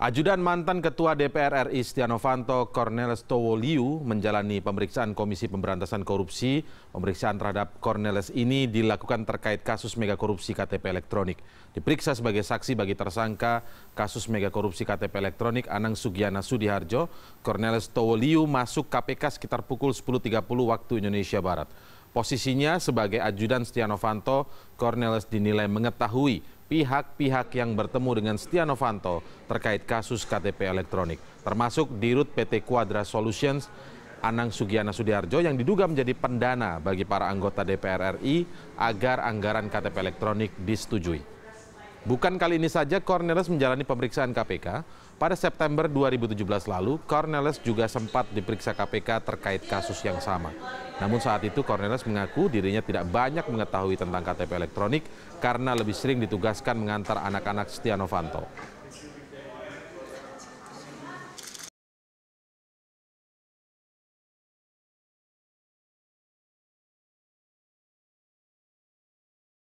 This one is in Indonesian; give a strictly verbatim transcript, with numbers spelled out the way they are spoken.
Ajudan mantan Ketua D P R R I Setya Novanto, Cornelis Towoliu, menjalani pemeriksaan Komisi Pemberantasan Korupsi. Pemeriksaan terhadap Cornelis ini dilakukan terkait kasus megakorupsi K T P elektronik. Diperiksa sebagai saksi bagi tersangka kasus megakorupsi K T P elektronik Anang Sugiana Sudiharjo. Cornelis Towoliu masuk K P K sekitar pukul sepuluh tiga puluh waktu Indonesia Barat. Posisinya sebagai ajudan Setya Novanto, Cornelis dinilai mengetahui pihak-pihak yang bertemu dengan Setya Novanto terkait kasus K T P elektronik, termasuk Dirut P T Quadra Solutions Anang Sugiana Sudiharjo yang diduga menjadi pendana bagi para anggota D P R R I agar anggaran K T P elektronik disetujui. Bukan kali ini saja Cornelis menjalani pemeriksaan K P K. Pada September dua ribu tujuh belas lalu, Cornelis juga sempat diperiksa K P K terkait kasus yang sama. Namun saat itu Cornelis mengaku dirinya tidak banyak mengetahui tentang K T P elektronik karena lebih sering ditugaskan mengantar anak-anak Setya Novanto.